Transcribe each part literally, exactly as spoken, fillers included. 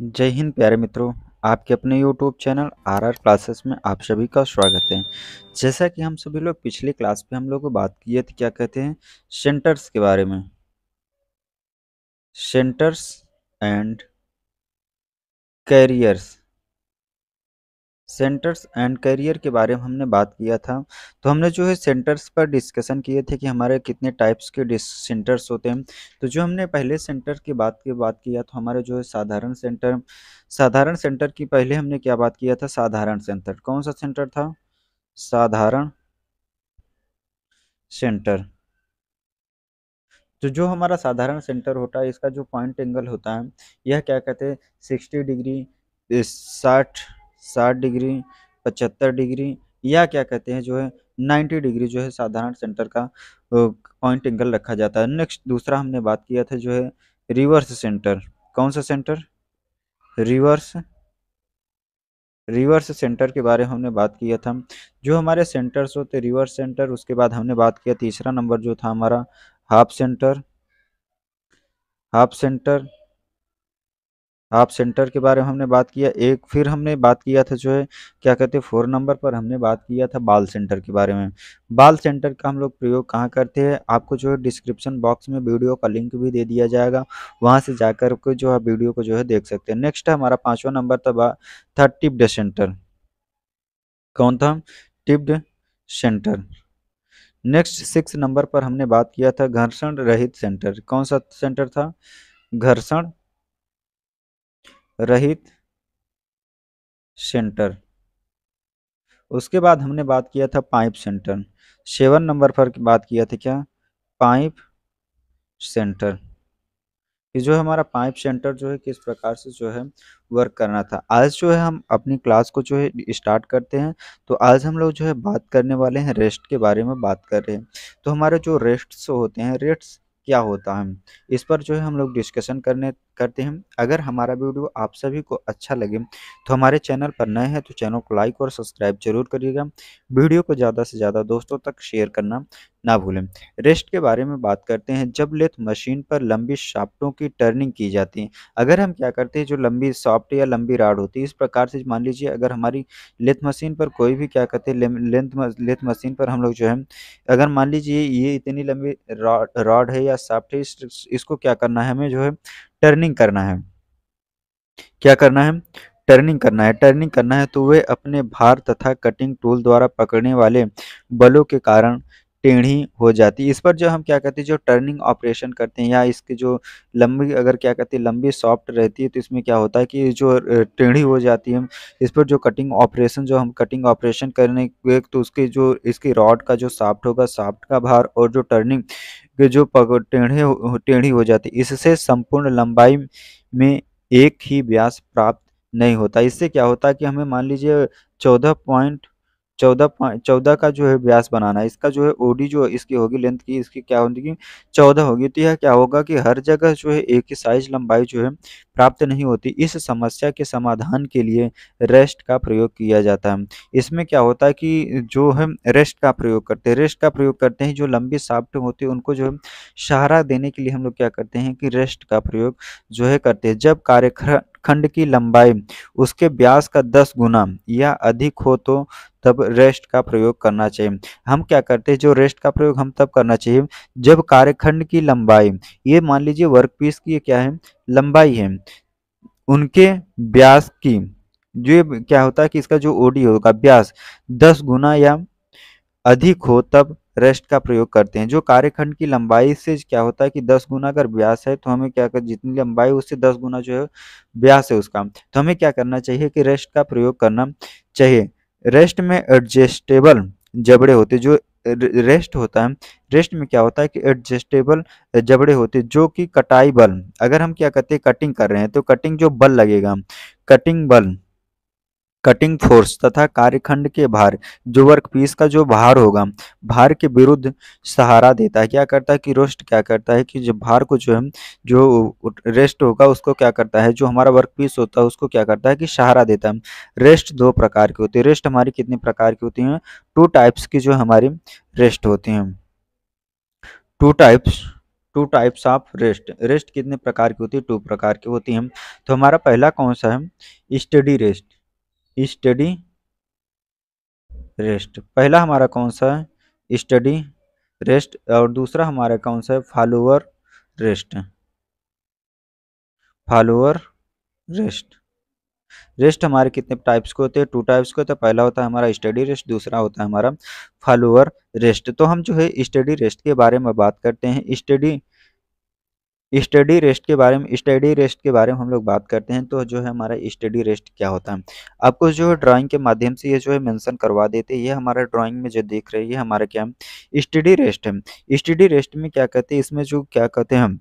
जय हिंद प्यारे मित्रों, आपके अपने यूट्यूब चैनल आरआर क्लासेस में आप सभी का स्वागत है। जैसा कि हम सभी लोग पिछली क्लास पे हम लोग बात किए थे, क्या कहते हैं, सेंटर्स के बारे में, centres and carriers. Centres and carrier के बारे में हमने बात किया था। तो हमने जो है सेंटर्स पर डिस्कशन किए थे कि हमारे कितने टाइप्स के सेंटर्स होते हैं। तो जो हमने पहले सेंटर की बात की बात किया तो हमारे जो है साधारण सेंटर, साधारण सेंटर की पहले हमने क्या बात किया था, साधारण सेंटर, कौन सा सेंटर था, साधारण सेंटर। तो जो हमारा साधारण सेंटर होता है, इसका जो पॉइंट एंगल होता है, यह क्या कहते हैं, सिक्सटी डिग्री, साठ साठ डिग्री, पचहत्तर डिग्री, या क्या कहते हैं जो है नाइन्टी डिग्री जो है साधारण सेंटर का पॉइंट एंगल रखा जाता है। नेक्स्ट दूसरा हमने बात किया था जो है रिवर्स सेंटर, कौन सा सेंटर, रिवर्स रिवर्स सेंटर के बारे में हमने बात किया था। जो हमारे सेंटर्स होते रिवर्स सेंटर। उसके बाद हमने बात किया तीसरा नंबर जो था हमारा half centre, half centre half centre के बारे में हमने बात किया एक। फिर हमने बात किया था जो है क्या कहते हैं फोर नंबर पर हमने बात किया था बाल सेंटर के बारे में। बाल सेंटर का हम लोग प्रयोग कहाँ करते हैं, आपको जो है डिस्क्रिप्शन बॉक्स में वीडियो का लिंक भी दे दिया जाएगा, वहाँ से जाकर के जो है वीडियो को जो है देख सकते हैं। नेक्स्ट हमारा पाँचवा नंबर था था टिप्ड सेंटर, कौन था, tipped centre. Next six number पर हमने बात किया था घर्षण रहित सेंटर, कौन सा सेंटर था, घर्षण रहित सेंटर। उसके बाद हमने बात किया था पाइप सेंटर, सेवन नंबर पर बात किया था क्या, पाइप सेंटर। कि जो है हमारा पाइप सेंटर जो है किस प्रकार से जो है वर्क करना था। आज जो है हम अपनी क्लास को जो है स्टार्ट करते हैं। तो आज हम लोग जो है बात करने वाले हैं रेस्ट के बारे में, बात कर रहे हैं। तो हमारे जो रेस्ट्स होते हैं, रेस्ट्स क्या होता है, इस पर जो है हम लोग डिस्कशन करने करते हैं। अगर हमारा वीडियो आप सभी को अच्छा लगे तो हमारे चैनल पर नए हैं तो चैनल को लाइक और सब्सक्राइब जरूर करिएगा। वीडियो को ज़्यादा से ज़्यादा दोस्तों तक शेयर करना ना भूलें। रेस्ट के बारे में बात करते हैं। जब लेथ मशीन पर लंबी शाफ्टों की टर्निंग की जाती है, अगर हम क्या करते हैं, जो लंबी शाफ्ट या लंबी राड होती है, इस प्रकार से मान लीजिए अगर हमारी लेथ मशीन पर कोई भी क्या कहते हैं, लेंथ लेथ मशीन पर हम लोग जो है अगर मान लीजिए ये इतनी लंबी रॉड है या शाफ्ट है, इस, इसको क्या करना है, हमें जो है टर्निंग करना है। क्या करना है, टर्निंग करना है। टर्निंग करना है तो वे अपने भार तथा कटिंग टूल द्वारा पकड़ने वाले बलों के कारण टेढ़ी हो जाती है। इस पर जो हम क्या कहते हैं, जो टर्निंग ऑपरेशन करते हैं, या इसकी जो लंबी अगर क्या कहते हैं लंबी सॉफ्ट रहती है तो इसमें क्या होता है कि जो टेढ़ी हो जाती है। इस पर जो कटिंग ऑपरेशन, जो हम कटिंग ऑपरेशन करने के तो उसके जो इसकी रॉड का जो शाफ्ट होगा, शाफ्ट का भार और जो टर्निंग के जो टेढ़े टेढ़ी हो जाती, इससे संपूर्ण लंबाई में एक ही व्यास प्राप्त नहीं होता। इससे क्या होता है कि हमें मान लीजिए चौदह पॉइंट चौदह पॉइंट चौदह का जो है व्यास बनाना है, इसका जो है ओडी जो इसकी होगी, लेंथ की इसकी क्या होगी, चौदह होगी। तो यह क्या होगा कि हर जगह जो है एक ही साइज लंबाई जो है प्राप्त नहीं होती। इस समस्या के समाधान के लिए रेस्ट का प्रयोग किया जाता है। इसमें क्या होता है कि जो हम रेस्ट का प्रयोग करते हैं, रेस्ट का प्रयोग करते हैं जो लंबी शाफ्ट होती है उनको जो है सहारा देने के लिए हम लोग क्या करते हैं कि रेस्ट का प्रयोग जो है करते हैं। जब कार्यखंड की लंबाई उसके व्यास का दस गुना या अधिक हो तो तब रेस्ट का प्रयोग करना चाहिए। हम क्या करते हैं, जो रेस्ट का प्रयोग हम तब करना चाहिए जब कार्यखंड की लंबाई, ये मान लीजिए वर्कपीस की क्या है लंबाई है, उनके व्यास की जो क्या होता है कि इसका जो ओडी होगा व्यास दस गुना या अधिक हो तब रेस्ट का प्रयोग करते हैं। जो कार्यखंड की लंबाई से क्या होता है कि दस गुना अगर व्यास है तो हमें क्या कर, जितनी लंबाई उससे दस गुना जो है व्यास है उसका, तो हमें क्या करना चाहिए कि रेस्ट का प्रयोग करना चाहिए। रेस्ट में एडजस्टेबल जबड़े होते, जो रेस्ट होता है, रेस्ट में क्या होता है कि एडजस्टेबल जबड़े होते जो कि कटाई बल, अगर हम क्या कहते हैं कटिंग कर रहे हैं तो कटिंग जो बल लगेगा, कटिंग बल, कटिंग फोर्स तथा कार्यखंड के भार, जो वर्कपीस का जो भार होगा, भार के विरुद्ध सहारा देता है। क्या करता है कि रेस्ट क्या करता है कि जो भार को जो है जो रेस्ट होगा उसको क्या करता है, जो हमारा वर्कपीस होता है उसको क्या करता है कि सहारा देता है। रेस्ट दो प्रकार की होती है। रेस्ट हमारी कितने प्रकार की होती हैं, टू टाइप्स की जो हमारी रेस्ट होती हैं, two types two types of rest. Rest कितने प्रकार की होती है? टू प्रकार की होती हैं। तो हमारा पहला कौन सा है? Study rest. स्टडी रेस्ट पहला हमारा कौन सा है? Study rest. और दूसरा हमारा कौन सा है? Follower rest. Follower rest. Rest हमारे कितने टाइप्स के होते हैं? टू टाइप्स के। तो पहला होता है हमारा स्टडी रेस्ट, दूसरा होता है हमारा फॉलोअर रेस्ट। तो हम जो है स्टडी रेस्ट के बारे में बात करते हैं। स्टडी स्टडी रेस्ट के बारे में स्टडी रेस्ट के बारे में हम लोग बात करते हैं। तो जो है हमारा स्टडी रेस्ट क्या होता है, आपको जो है ड्राइंग के माध्यम से ये जो है मेंशन करवा देते हैं। ये हमारा ड्राइंग में जो देख रही है हमारा क्या है? स्टडी रेस्ट है। स्टडी रेस्ट में क्या कहते हैं? इसमें जो क्या कहते हैं हम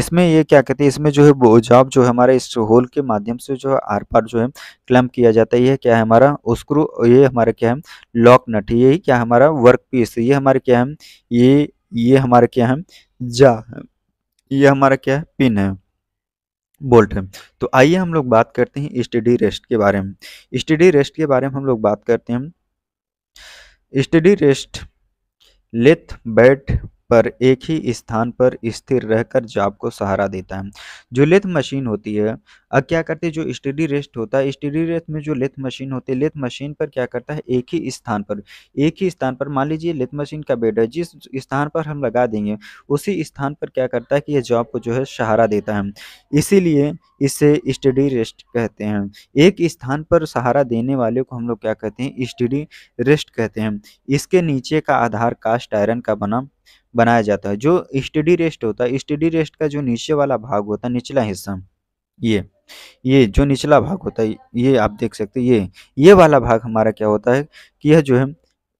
इसमें ये क्या कहते हैं इसमें जो है बोझाव जो है हमारे इस होल के माध्यम से जो है आर पार जो है क्लम्प किया जाता है। ये क्या है हमारा? स्क्रू। ये हमारा क्या है? Lock nut. यही क्या हमारा? Work piece. ये हमारे क्या है? ये ये हमारे क्या है? जा। ये हमारा क्या है? पिन है, बोल्ट है। तो आइए हम लोग बात करते हैं स्टडी रेस्ट के बारे में। स्टडी रेस्ट के बारे में हम लोग बात करते हैं। स्टडी रेस्ट लेथ बेड पर एक ही स्थान पर स्थिर रहकर जॉब को सहारा देता है। जो लेथ मशीन होती है, अब क्या करते हैं? जो स्टडी रेस्ट होता है, स्टडी रेस्ट में जो लेथ मशीन होती है, लेथ मशीन पर क्या करता है? एक ही स्थान पर एक ही स्थान पर मान लीजिए लेथ मशीन का बेड है, जिस स्थान पर हम लगा देंगे उसी स्थान पर क्या करता है कि यह जॉब को जो है सहारा देता है। इसीलिए इसे स्टडी रेस्ट कहते हैं। एक स्थान पर सहारा देने वाले को हम लोग क्या कहते हैं? स्टडी रेस्ट कहते हैं। इसके नीचे का आधार कास्ट आयरन का बना बनाया जाता है। जो स्टडी रेस्ट होता है, स्टडी रेस्ट का जो नीचे वाला भाग होता है, निचला हिस्सा, ये ये जो निचला भाग होता है, ये आप देख सकते हैं, ये ये वाला भाग हमारा क्या होता है कि यह जो है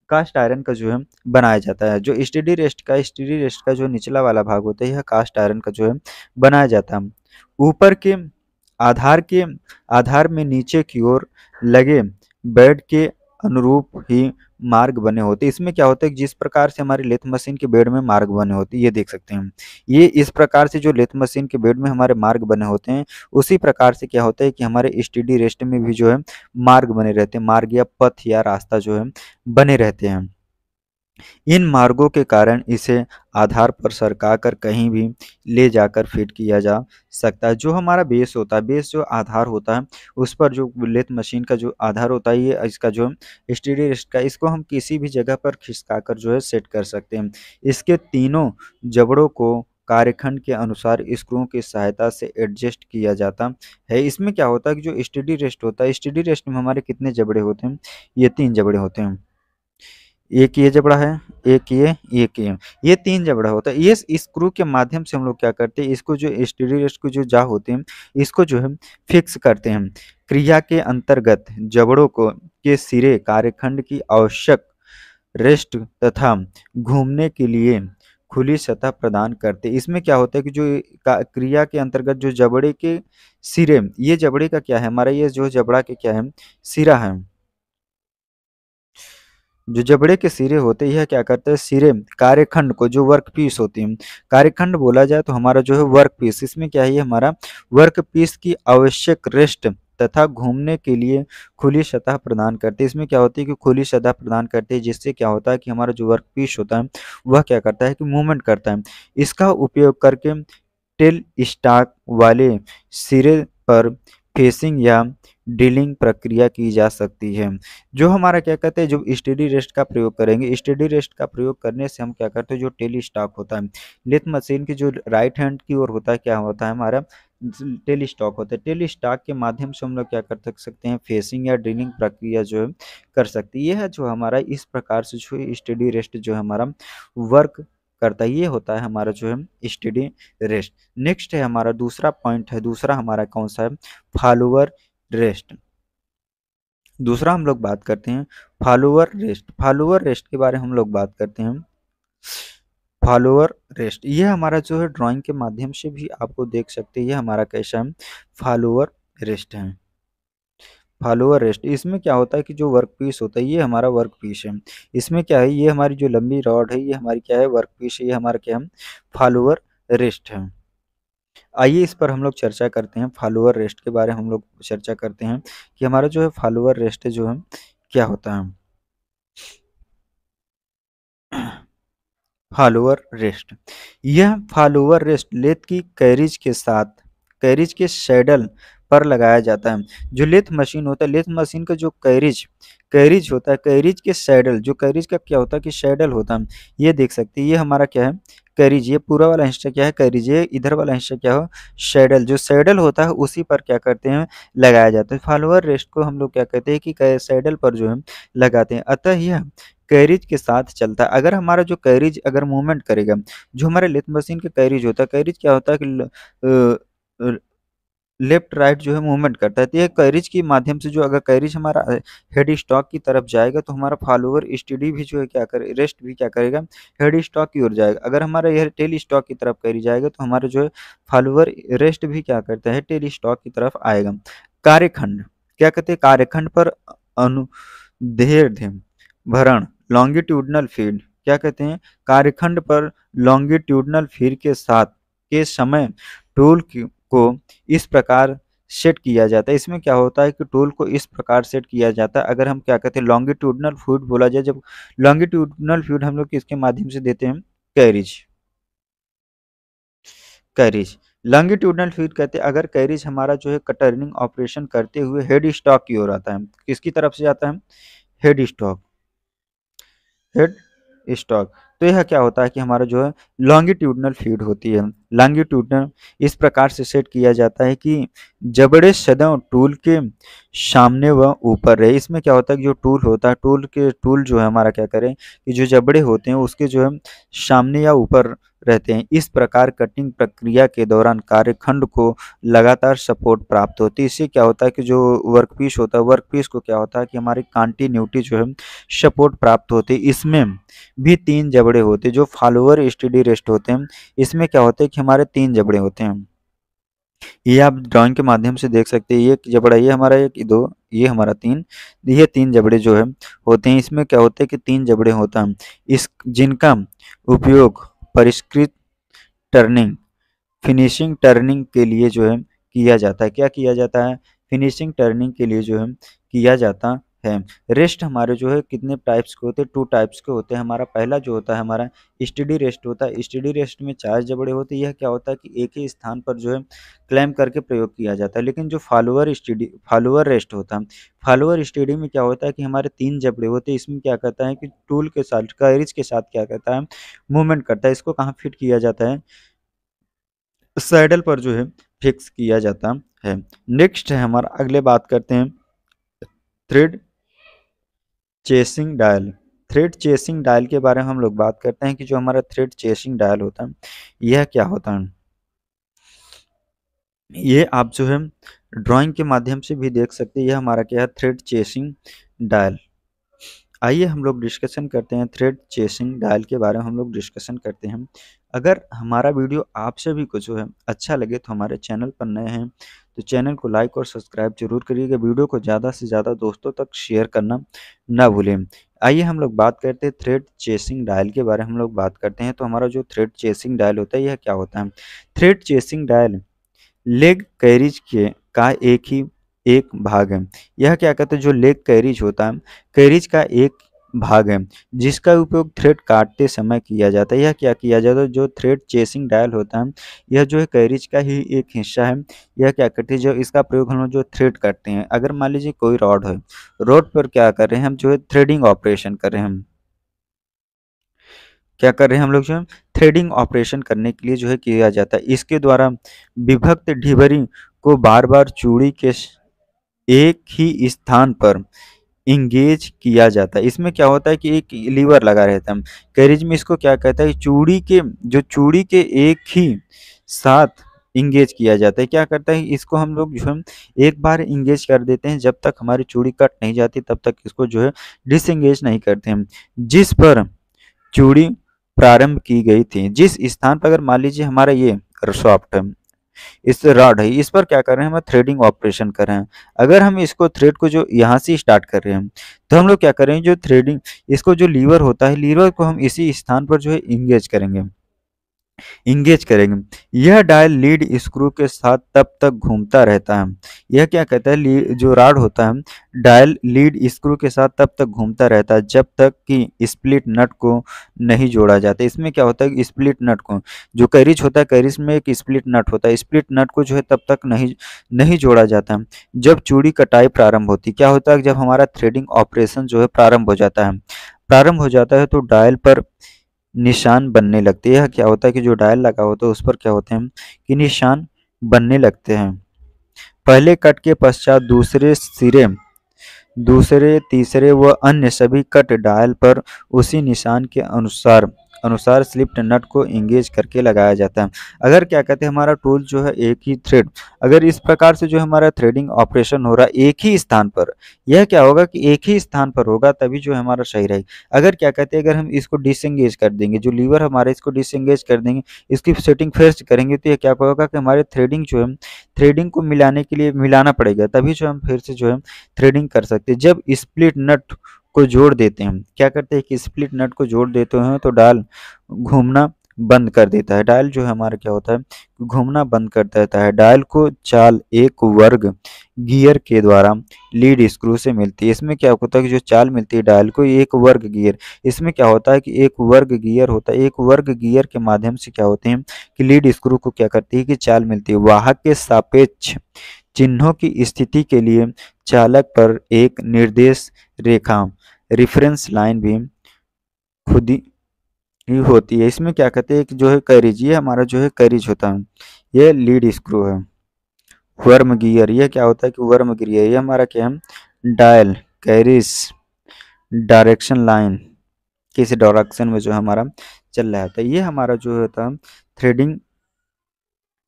कास्ट आयरन का जो है बनाया जाता है। जो स्टडी रेस्ट का स्टडी रेस्ट का जो निचला वाला भाग होता है, यह कास्ट आयरन का जो है बनाया जाता है। ऊपर के आधार के आधार में नीचे की ओर लगे बेड के अनुरूप ही मार्ग बने होते। इसमें क्या होता है? जिस प्रकार से हमारी लेथ मशीन के बेड में मार्ग बने होते हैं, ये देख सकते हैं, ये इस प्रकार से जो लेथ मशीन के बेड में हमारे मार्ग बने होते हैं, उसी प्रकार से क्या होता है कि हमारे स्टडी रेस्ट में भी जो है मार्ग बने रहते हैं। मार्ग या पथ या रास्ता जो है बने रहते हैं। इन मार्गों के कारण इसे आधार पर सरका कर कहीं भी ले जाकर फिट किया जा सकता है। जो हमारा बेस होता है, बेस जो आधार होता है, उस पर जो लेथ मशीन का जो आधार होता है, ये इसका जो स्टडी रेस्ट का, इसको हम किसी भी जगह पर खिसकाकर जो है सेट कर सकते हैं। इसके तीनों जबड़ों को कार्यखंड के अनुसार स्क्रूओं की सहायता से एडजस्ट किया जाता है। इसमें क्या होता है कि जो स्टडी रेस्ट होता है, स्टडी रेस्ट में हमारे कितने जबड़े होते हैं? ये तीन जबड़े होते हैं। एक ये जबड़ा है, एक ये, एक ये, ये तीन जबड़ा होता है। ये स्क्रू के माध्यम से हम लोग क्या करते हैं? इसको जो स्टडी रेस्ट को जो जा होते हैं, इसको जो है फिक्स करते हैं। क्रिया के अंतर्गत जबड़ों को के सिरे कार्यखंड की आवश्यक रेस्ट तथा घूमने के लिए खुली सतह प्रदान करते। इसमें क्या होता है कि जो क्रिया के अंतर्गत जो जबड़े के सिरे, ये जबड़े का क्या है हमारा? ये जो जबड़ा के क्या है? सिरा है। जो जबड़े के सिरे होते हैं, यह क्या करते हैं? सिरे कार्यखंड को, जो वर्क पीस होती है, कार्यखंड बोला जाए तो हमारा जो है वर्क पीस, इसमें क्या है हमारा वर्क पीस की आवश्यक रेस्ट तथा घूमने के लिए खुली सतह प्रदान करते। इसमें क्या होती है कि खुली सतह प्रदान करते हैं, जिससे क्या होता है कि हमारा जो वर्क पीस होता है वह क्या करता है कि मूवमेंट करता है। इसका उपयोग करके टेल स्टाक वाले सिरे पर फेसिंग या डीलिंग प्रक्रिया की जा सकती है। जो हमारा क्या कहते हैं, जब स्टडी रेस्ट का प्रयोग करेंगे, स्टडी रेस्ट का प्रयोग करने से हम क्या करते हैं, जो टेल स्टॉक होता है लेथ मशीन की जो राइट हैंड की ओर होता है, क्या होता है हमारा? टेल स्टॉक होता है। टेल स्टॉक के माध्यम से हम लोग क्या कर सकते हैं? फेसिंग या ड्रिलिंग प्रक्रिया जो है कर सकती है। यह जो हमारा इस प्रकार से जो स्टडी रेस्ट जो हमारा वर्क करता है, ये होता है हमारा जो है स्टडी रेस्ट। नेक्स्ट है हमारा दूसरा पॉइंट है, दूसरा हमारा कौन सा है? Follower rest. दूसरा हम लोग बात करते हैं फॉलोअर रेस्ट। फॉलोअर रेस्ट के बारे में हम लोग बात करते हैं। फॉलोअर रेस्ट ये हमारा जो है ड्राइंग के माध्यम से भी आपको देख सकते हैं, ये हमारा कैसा है? फॉलोअर रेस्ट है। फॉलोअर रेस्ट इसमें क्या होता है कि जो वर्क पीस होता है, ये हमारा वर्क पीस है। इसमें क्या है? ये हमारी जो लंबी रॉड है, ये हमारी क्या है? वर्क पीस है। ये हमारा क्या है? फॉलोअर रेस्ट है। आइए इस पर हम लोग चर्चा करते हैं। फॉलोअर रेस्ट के बारे में हम लोग चर्चा करते हैं कि हमारा जो है फॉलोअर रेस्ट जो है क्या होता है। Follower rest. यह फॉलोअर रेस्ट लेथ की कैरिज के साथ कैरिज के सैडल पर लगाया जाता है। जो लेथ मशीन होता है, लेथ मशीन का जो कैरिज कैरिज होता है, कैरिज के सैडल, जो कैरिज का क्या होता है कि सैडल होता है। ये देख सकते हैं, ये हमारा क्या है कैरिज, ये पूरा वाला हिस्सा क्या है कैरिज, ये इधर वाला हिस्सा क्या हो सैडल, जो सैडल होता है उसी पर क्या करते हैं लगाया जाता है। फॉलोअर रेस्ट को हम लोग क्या कहते हैं कि सैडल पर जो है लगाते हैं। अतः यह कैरिज के साथ चलता है। अगर हमारा जो कैरिज अगर मूवमेंट करेगा, जो हमारे लेथ मशीन का कैरिज होता है, कैरिज क्या होता है कि लेफ्ट राइट जो है मूवमेंट करता है। तो यह कैरिज के माध्यम से जो अगर कैरिज हमारा हेड स्टॉक की तरफ जाएगा तो हमारा फॉलोअर स्टडी भी जो है क्या करे रेस्ट भी क्या करेगा हेड स्टॉक की ओर जाएगा। अगर हमारा यह टेल स्टॉक की तरफ कैरिज आएगा तो हमारा जो है फॉलोअर रेस्ट भी क्या करता है टेल स्टॉक की तरफ आएगा। कार्यखंड क्या कहते हैं, कार्यखंड पर अनुदैर्ध्य भरण लॉन्गिट्यूडनल फील्ड क्या कहते हैं, कार्यखंड पर लॉन्गिट्यूडनल फील्ड के साथ के समय टूल को इस प्रकार सेट किया जाता है। इसमें क्या होता है कि टूल को इस प्रकार सेट किया जाता है। अगर हम क्या कहते हैं लॉन्गिट्यूडनल फील्ड बोला जाए, जब लॉन्गिट्यूडनल फील्ड हम लोग किसके माध्यम से देते हैं कैरिज कैरिज लॉन्गिट्यूडनल फील्ड कहते हैं। अगर कैरिज हमारा जो है कटरिंग ऑपरेशन करते हुए हेड स्टॉक की ओर आता है, किसकी तरफ से आता है हेड स्टॉक हेड स्टॉक, तो यह क्या होता है कि हमारा जो है लॉन्गिट्यूडनल फीड होती है। लॉन्गिट्यूडनल इस प्रकार से सेट किया जाता है कि जबड़े सदैव टूल के सामने व ऊपर रहे। इसमें क्या होता है कि जो टूल होता है टूल के टूल जो है हमारा क्या करें कि जो जबड़े होते हैं उसके जो है सामने या ऊपर रहते हैं। इस प्रकार कटिंग प्रक्रिया के दौरान कार्यखंड को लगातार सपोर्ट प्राप्त होती है। इससे क्या होता है कि जो वर्कपीस होता है वर्कपीस को क्या होता है कि हमारी कंटिन्यूटी जो है सपोर्ट प्राप्त होती है। इसमें भी तीन जबड़े होते हैं जो फॉलोअर स्टडी रेस्ट होते हैं। इसमें क्या होता है कि हमारे तीन जबड़े होते हैं, ये आप ड्राइंग के माध्यम से देख सकते हैं। ये जबड़ा ये हमारा एक दो ये हमारा तीन, ये तीन जबड़े जो है होते हैं। इसमें क्या होता है कि तीन जबड़े होते हैं इस जिनका उपयोग परिष्कृत टर्निंग फिनिशिंग टर्निंग के लिए जो है किया जाता है। क्या किया जाता है फिनिशिंग टर्निंग के लिए जो है किया जाता है। रेस्ट हमारे जो है कितने टाइप्स के होते हैं, टू टाइप्स के होते हैं। हमारा पहला जो होता है हमारा स्टडी रेस्ट होता है। स्टडी रेस्ट में चार जबड़े होते हैं। यह क्या होता है कि एक ही स्थान पर जो है क्लैंप करके प्रयोग किया जाता है। लेकिन जो फॉलोअर स्टडी फॉलोअर रेस्ट होता है, फॉलोअर स्टडी में क्या होता है कि हमारे तीन जबड़े होते हैं। इसमें क्या करता है कि टूल के साथ कैरिज के साथ क्या करता है मूवमेंट करता है। इसको कहाँ फिट किया जाता है सैडल पर जो है फिक्स किया जाता है। नेक्स्ट है हमारा, अगले बात करते हैं thread chasing dial. Thread chasing dial के बारे में हम लोग बात करते हैं कि जो हमारा थ्रेड चेसिंग डायल होता है यह क्या होता है। ये आप जो है ड्राइंग के माध्यम से भी देख सकते हैं। यह हमारा क्या है थ्रेड चेसिंग डायल। आइए हम लोग डिस्कशन करते हैं थ्रेड चेसिंग डायल के बारे में हम लोग डिस्कशन करते हैं। अगर हमारा वीडियो आपसे भी कुछ जो है अच्छा लगे तो हमारे चैनल पर नए हैं तो चैनल को लाइक और सब्सक्राइब जरूर करिएगा। वीडियो को ज़्यादा से ज़्यादा दोस्तों तक शेयर करना ना भूलें। आइए हम लोग बात करते हैं थ्रेड चेसिंग डायल के बारे में हम लोग बात करते हैं। तो हमारा जो थ्रेड चेसिंग डायल होता है यह क्या होता है thread chasing dial leg carriage के का एक ही एक भाग है। यह क्या कहते हैं जो लेग कैरिज होता है कैरिज का एक भाग है जिसका उपयोग थ्रेड काटते समय किया जाता है। यह क्या किया जाता है जो थ्रेड चेसिंग डायल होता है यह जो है कैरिज का ही एक हिस्सा है। यह क्या करते हैं जो इसका प्रयोग हम लोग जो थ्रेड काटते हैं। अगर मान लीजिए कोई रॉड है, रॉड पर क्या कर रहे हैं हम जो है थ्रेडिंग ऑपरेशन कर रहे हैं। क्या कर रहे हैं हम लोग जो है थ्रेडिंग ऑपरेशन करने के लिए जो है किया जाता है। इसके द्वारा विभक्त ढिबरी को बार बार चूड़ी के एक ही स्थान पर इंगेज किया जाता है। इसमें क्या होता है कि एक लीवर लगा रहता है कैरिज में। इसको क्या कहता है चूड़ी के जो चूड़ी के एक ही साथ इंगेज किया जाता है। क्या करता है इसको हम लोग जो है एक बार इंगेज कर देते हैं। जब तक हमारी चूड़ी कट नहीं जाती तब तक इसको जो है डिसएंगेज नहीं करते हैं। जिस पर चूड़ी प्रारंभ की गई थी, जिस स्थान पर, अगर मान लीजिए हमारा ये सॉफ्ट है इस रॉड है, इस पर क्या कर रहे हैं हम थ्रेडिंग ऑपरेशन कर रहे हैं। अगर हम इसको थ्रेड को जो यहाँ से स्टार्ट कर रहे हैं तो हम लोग क्या करेंगे जो थ्रेडिंग इसको जो लीवर होता है लीवर को हम इसी स्थान पर जो है इंगेज करेंगे। इंगेज करेंगे। यह डायल लीड स्क्रू के साथ तब तक घूमता रहता है। यह क्या कहता है, जो रॉड होता है डायल लीड स्क्रू के साथ तब तक घूमता रहता है जब तक कि स्प्लिट नट को नहीं जोड़ा जाता। इसमें क्या होता है कि स्प्लिट नट को, जो कैरिज होता है कैरिज में एक स्प्लिट नट होता है, स्प्लिट नट को जो है तब तक नहीं नहीं जोड़ा जाता है जब चूड़ी कटाई प्रारंभ होती। क्या होता है, जब हमारा थ्रेडिंग ऑपरेशन जो है प्रारंभ हो जाता है प्रारंभ हो जाता है तो डायल पर निशान बनने लगते हैं। क्या होता है कि जो डायल लगा होता है उस पर क्या होते हैं कि निशान बनने लगते हैं। पहले कट के पश्चात दूसरे सिरे दूसरे तीसरे व अन्य सभी कट डायल पर उसी निशान के अनुसार अनुसार स्लिप्ड नट को इंगेज करके लगाया जाता है। अगर क्या कहते हैं हमारा टूल जो है एक ही थ्रेड, अगर इस प्रकार से जो हमारा थ्रेडिंग ऑपरेशन हो रहा है एक ही स्थान पर, यह क्या होगा कि एक ही स्थान पर होगा तभी जो हमारा सही रहेगा। अगर क्या कहते हैं अगर हम इसको डिसएंगेज कर देंगे, जो लीवर हमारे इसको डिसएंगेज कर देंगे, इसकी सेटिंग फेयर करेंगे तो यह क्या होगा कि हमारे थ्रेडिंग जो है थ्रेडिंग को मिलाने के लिए मिलाना पड़ेगा तभी जो हम फिर से जो है थ्रेडिंग कर सकते हैं। जब स्प्लिट नट को जोड़ देते हैं, क्या करते हैं कि स्प्लिट नट को जोड़ देते हैं तो डायल घूमना बंद कर देता है। डायल जो है हमारा क्या होता है घूमना बंद कर देता है। डायल को चाल एक वर्ग गियर के द्वारा लीड स्क्रू से मिलती है। इसमें क्या होता है कि जो चाल मिलती है डायल को एक वर्ग गियर, इसमें क्या होता है कि एक वर्ग गियर होता है। एक वर्ग गियर के माध्यम से क्या होते हैं कि लीड स्क्रू को क्या करती है कि चाल मिलती है। वाहक के सापेक्ष चिन्हों की स्थिति के लिए चालक पर एक निर्देश रेखा रेफरेंस लाइन भी खुद ही होती है। इसमें क्या कहते हैं कि जो है कैरिज, ये हमारा जो है कैरिज होता है, यह लीड स्क्रू है। वर्म गियर, यह क्या होता है कि वर्म गियर, ये हमारा क्या है डायल। कैरिज डायरेक्शन लाइन, किस डायरेक्शन में जो हमारा चल रहा था, ये हमारा जो होता है थ्रेडिंग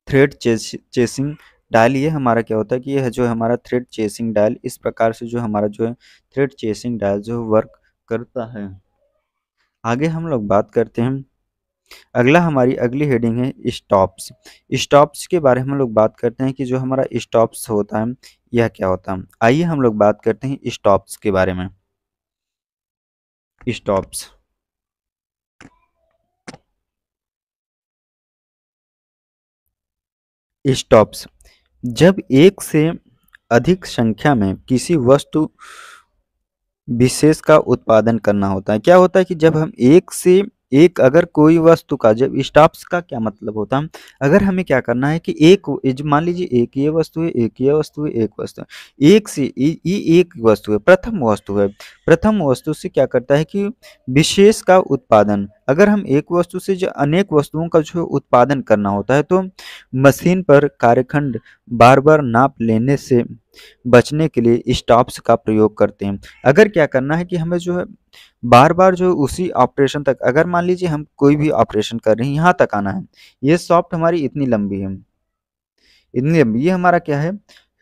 थ्रेड चेसिंग डायल। ये हमारा क्या होता है कि यह जो हमारा थ्रेड चेसिंग डायल, इस प्रकार से जो हमारा जो है थ्रेड चेसिंग डायल जो वर्क करता है। आगे हम लोग बात करते हैं, अगला हमारी अगली हेडिंग है स्टॉप्स। स्टॉप्स के बारे में हम लोग बात करते हैं कि जो हमारा स्टॉप्स होता है यह क्या होता है। आइए हम लोग बात करते हैं स्टॉप्स के बारे में। स्टॉप्स स्टॉप्स जब एक से अधिक संख्या में किसी वस्तु विशेष का उत्पादन करना होता है। क्या होता है कि जब हम एक से एक अगर कोई वस्तु का, जब स्टॉप्स का क्या मतलब होता है, अगर हमें क्या करना है कि एक, मान लीजिए एक ये वस्तु है, एक ये वस्तु है, एक वस्तु है, एक से ये एक वस्तु है, प्रथम वस्तु है। प्रथम वस्तु से क्या करता है कि विशेष का उत्पादन, अगर हम एक वस्तु से जो अनेक वस्तुओं का जो उत्पादन करना होता है तो मशीन पर कार्यखंड बार बार नाप लेने से बचने के लिए स्टॉप्स का प्रयोग करते हैं। अगर क्या करना है कि हमें जो है बार बार जो उसी ऑपरेशन तक, अगर मान लीजिए हम कोई भी ऑपरेशन कर रहे हैं, यहाँ तक आना है, ये सॉफ्ट हमारी इतनी लंबी है, इतनी लंबी, ये हमारा क्या है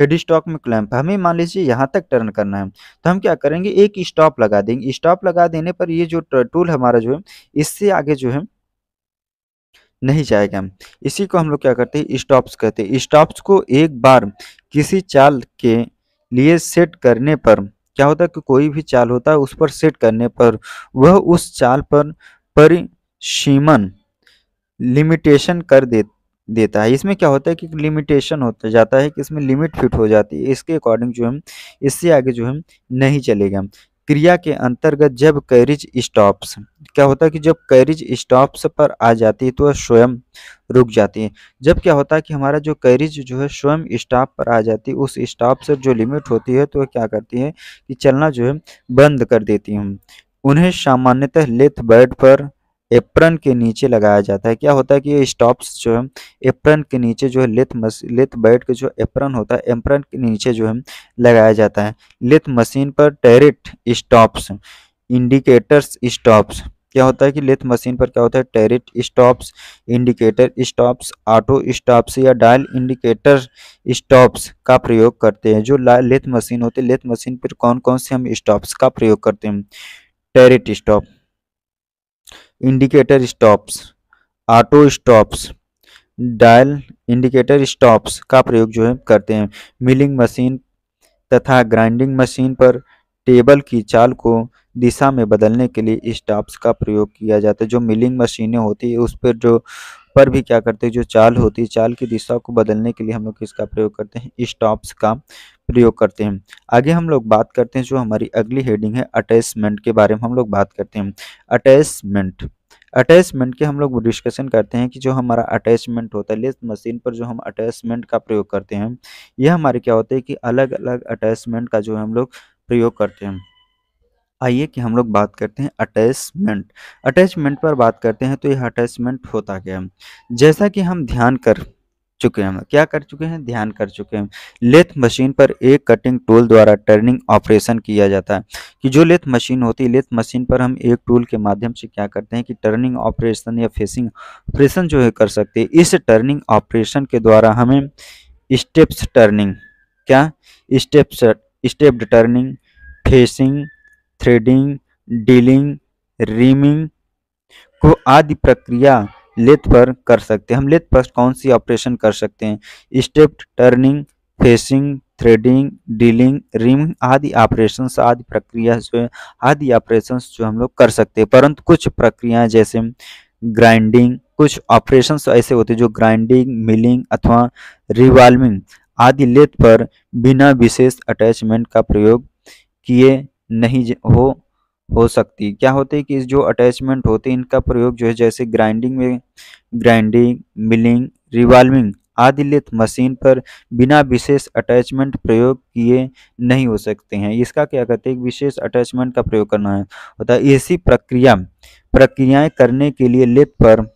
हेड स्टॉक में क्लैंप, हमें मान लीजिए यहाँ तक टर्न करना है तो हम क्या करेंगे एक स्टॉप लगा देंगे। स्टॉप लगा देने पर ये जो टूल हमारा जो है इससे आगे जो है नहीं जाएगा। इसी को हम लोग क्या करते हैं स्टॉप्स कहते हैं। स्टॉप्स को एक बार किसी चाल के लिए सेट करने पर क्या होता है कि कोई भी चाल होता है उस पर सेट करने पर वह उस चाल पर परिसीमन लिमिटेशन कर दे देता है। इसमें क्या होता है कि लिमिटेशन होता जाता है कि इसमें लिमिट फिट हो जाती है, इसके अकॉर्डिंग जो है इससे आगे जो है नहीं चलेगा। क्रिया के अंतर्गत जब कैरिज स्टॉप्स, क्या होता है कि जब कैरिज स्टॉप्स पर आ जाती है तो वह स्वयं रुक जाती है। जब क्या होता है कि हमारा जो कैरिज जो है स्वयं स्टॉप पर आ जाती है, उस स्टॉप से जो लिमिट होती है तो वह क्या करती है कि चलना जो है बंद कर देती है। उन्हें सामान्यतः लेथ बेल्ट पर एप्रन के नीचे लगाया जाता है। क्या होता है कि ये स्टॉप्स जो है एप्रन के नीचे जो है लेथ मस लेथ बेल्ट के जो एप्रन होता है एप्रन के नीचे जो है लगाया जाता है। लेथ मशीन पर टैरेट स्टॉप्स इंडिकेटर्स स्टॉप्स, क्या होता है कि लेथ मशीन पर क्या होता है turret stops indicator stops auto stops या डायल इंडिकेटर स्टॉप्स का प्रयोग करते हैं। जो लेथ मशीन होती है, लेथ मशीन पर कौन कौन से हम स्टॉप्स का प्रयोग करते हैं, turret stop, indicator stops, auto stops, dial indicator stops का प्रयोग जो है करते हैं। मिलिंग मशीन तथा ग्राइंडिंग मशीन पर टेबल की चाल को दिशा में बदलने के लिए स्टाप्स का प्रयोग किया जाता है। जो मिलिंग मशीनें होती है उस पर जो पर भी क्या करते हैं, जो चाल होती है, चाल की दिशा को बदलने के लिए हम लोग इसका प्रयोग करते हैं, स्टॉप्स का प्रयोग करते हैं। आगे हम लोग बात करते हैं, जो हमारी अगली हेडिंग है अटैचमेंट के बारे में हम लोग बात करते हैं। अटैचमेंट अटैचमेंट के हम लोग डिस्कशन करते हैं कि जो हमारा अटैचमेंट होता है, लेथ मशीन पर जो हम अटैचमेंट का प्रयोग करते हैं, यह हमारे क्या होता है कि अलग अलग अटैचमेंट का जो हम लोग प्रयोग करते हैं। आइए कि हम लोग बात करते हैं अटैचमेंट। अटैचमेंट पर बात करते हैं तो यह अटैचमेंट होता क्या है, जैसा कि हम ध्यान कर चुके हैं, क्या कर चुके हैं, ध्यान कर चुके हैं। लेथ मशीन पर एक कटिंग टूल द्वारा टर्निंग ऑपरेशन किया जाता है, कि जो लेथ मशीन होती है, लेथ मशीन पर हम एक टूल के माध्यम से क्या करते हैं कि टर्निंग ऑपरेशन या फेसिंग ऑपरेशन जो है कर सकते हैं। इस टर्निंग ऑपरेशन के द्वारा हमें स्टेप्स टर्निंग, क्या steps, stepped turning, facing, threading, drilling, reaming को आदि प्रक्रिया लेथ पर कर सकते हैं। हम लेथ पर कौन सी ऑपरेशन कर सकते हैं, stepped turning, facing, threading, drilling, reaming आदि ऑपरेशन आदि प्रक्रिया जो आदि ऑपरेशन जो हम लोग कर सकते हैं। परंतु कुछ प्रक्रियाएं जैसे ग्राइंडिंग, कुछ ऑपरेशन ऐसे होते हैं जो ग्राइंडिंग, मिलिंग अथवा रिवाल्विंग आदि लेथ पर बिना विशेष अटैचमेंट का प्रयोग किए नहीं हो हो सकती। क्या होते है कि जो अटैचमेंट होते हैं इनका प्रयोग जो है जैसे ग्राइंडिंग में ग्राइंडिंग, मिलिंग, रिवाल्विंग आदि लेथ मशीन पर बिना विशेष अटैचमेंट प्रयोग किए नहीं हो सकते हैं। इसका क्या कहते हैं, विशेष अटैचमेंट का प्रयोग करना है होता है। ऐसी प्रक्रिया प्रक्रियाएं करने के लिए लेथ पर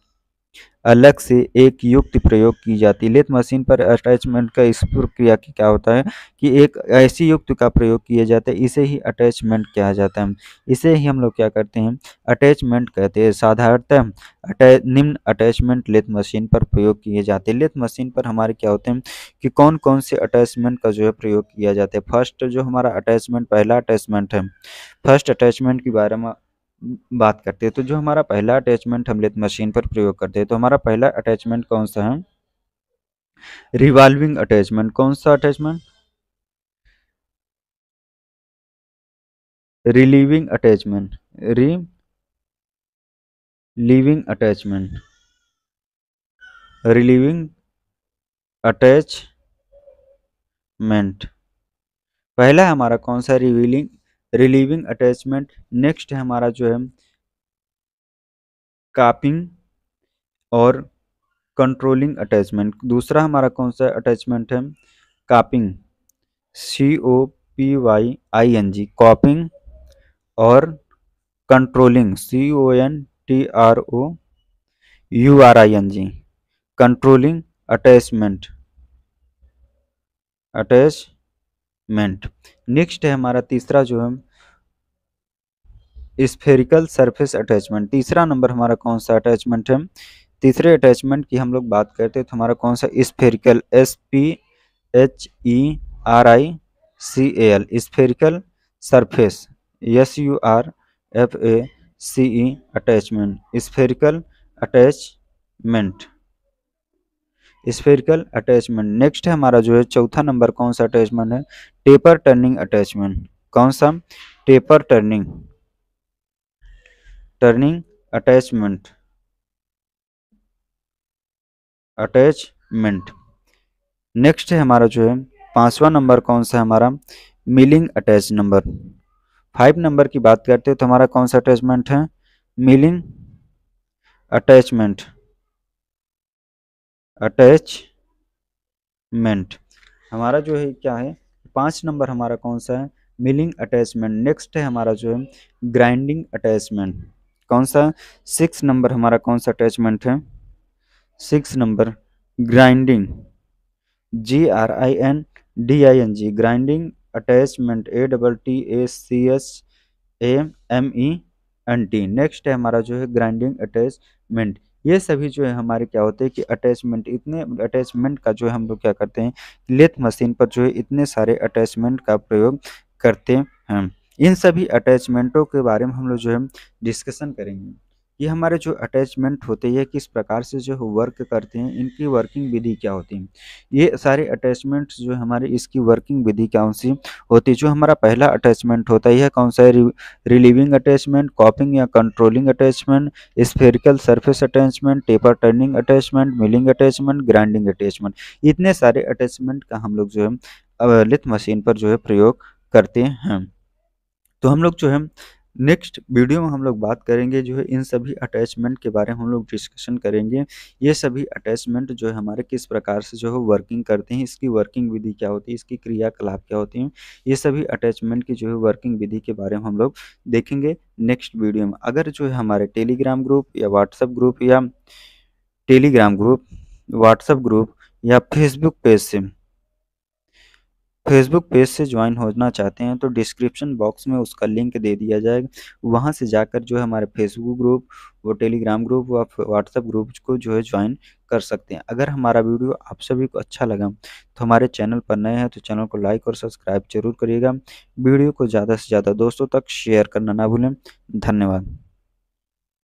अलग से एक युक्ति प्रयोग की जाती है। लेथ मशीन पर अटैचमेंट का इस प्रक्रिया की क्या होता है कि एक ऐसी युक्ति का प्रयोग किया जाता है, इसे ही अटैचमेंट कहा जाता है, इसे ही हम लोग क्या करते हैं अटैचमेंट कहते हैं। साधारणतः अटैच निम्न अटैचमेंट लेथ मशीन पर प्रयोग किए जाते हैं। लेथ मशीन पर हमारे क्या होते हैं कि कौन कौन से अटैचमेंट का जो है प्रयोग किया जाता है। फर्स्ट जो हमारा अटैचमेंट, पहला अटैचमेंट है, फर्स्ट अटैचमेंट के बारे में बात करते हैं। तो जो हमारा पहला अटैचमेंट हम लेथ मशीन पर प्रयोग करते हैं, तो हमारा पहला अटैचमेंट कौन सा है, रिवॉल्विंग अटैचमेंट। कौन सा attachment, relieving attachment, relieving attachment, relieving attachment, पहला हमारा कौन सा, रिवीलिंग रिलीविंग अटैचमेंट। नेक्स्ट है हमारा जो है कापिंग और कंट्रोलिंग अटैचमेंट। दूसरा हमारा कौन सा अटैचमेंट है, copying, C O P Y I N G, copying और controlling, C O N T R O U R I N G, controlling attachment attachment. Next है हमारा तीसरा जो है स्फेरिकल सरफेस अटैचमेंट। तीसरा नंबर हमारा कौन सा अटैचमेंट है, तीसरे अटैचमेंट की हम लोग बात करते हैं तो हमारा कौन सा, spherical, S P H E R I C A L, spherical surface, S U R F A C E attachment, spherical attachment, spherical attachment. Next है हमारा जो है चौथा नंबर कौन सा अटैचमेंट है, टेपर टर्निंग अटैचमेंट। कौन सा, taper turning turning attachment attachment. Next है हमारा जो है पांचवा नंबर कौन सा हमारा, milling attach number five number की बात करते हैं तो हमारा कौन सा अटैचमेंट है, मिलिंग अटैचमेंट अटैचमेंट। हमारा जो है क्या है, पाँच नंबर हमारा कौन सा है, मिलिंग अटैचमेंट। नेक्स्ट है हमारा जो है ग्राइंडिंग अटैचमेंट। कौन सा, सिक्स नंबर हमारा कौन सा अटैचमेंट है, six number grinding, G R I N D I N G, grinding attachment, A double T A C S A M E N T. Next है हमारा जो है ग्राइंडिंग अटैचमेंट। ये सभी जो है हमारे क्या होते हैं कि अटैचमेंट, इतने अटैचमेंट का जो है हम लोग क्या करते हैं लेथ मशीन पर जो है इतने सारे अटैचमेंट का प्रयोग करते हैं। इन सभी अटैचमेंटों के बारे में हम लोग जो है डिस्कशन करेंगे। ये हमारे जो अटैचमेंट होते हैं किस प्रकार से जो वर्क करते हैं, इनकी वर्किंग विधि क्या होती है, ये सारे अटैचमेंट्स जो हमारे इसकी वर्किंग विधि कौन सी होती है। जो हमारा पहला अटैचमेंट होता है कौन सा है, रिलीविंग अटैचमेंट, कॉपिंग या controlling attachment, spherical surface attachment, taper turning attachment, milling attachment, grinding attachment. इतने सारे अटैचमेंट का हम लोग जो है लिथ मशीन पर जो है प्रयोग करते हैं। तो हम लोग जो है नेक्स्ट वीडियो में हम लोग बात करेंगे जो है इन सभी अटैचमेंट के बारे में हम लोग डिस्कशन करेंगे। ये सभी अटैचमेंट जो है हमारे किस प्रकार से जो है वर्किंग करते हैं, इसकी वर्किंग विधि क्या होती है, इसकी क्रियाकलाप क्या होती है, ये सभी अटैचमेंट की जो है वर्किंग विधि के बारे में हम लोग देखेंगे नेक्स्ट वीडियो में। अगर जो है हमारे टेलीग्राम ग्रुप या व्हाट्सएप ग्रुप या टेलीग्राम ग्रुप व्हाट्सएप ग्रुप या फेसबुक पेज से फेसबुक पेज से ज्वाइन होना चाहते हैं तो डिस्क्रिप्शन बॉक्स में उसका लिंक दे दिया जाएगा, वहां से जाकर जो है हमारे फेसबुक ग्रुप वो टेलीग्राम ग्रुप व व्हाट्सएप ग्रुप को जो है ज्वाइन कर सकते हैं। अगर हमारा वीडियो आप सभी को अच्छा लगा तो हमारे चैनल पर नए हैं तो चैनल को लाइक और सब्सक्राइब जरूर करिएगा। वीडियो को ज़्यादा से ज़्यादा दोस्तों तक शेयर करना ना भूलें। धन्यवाद।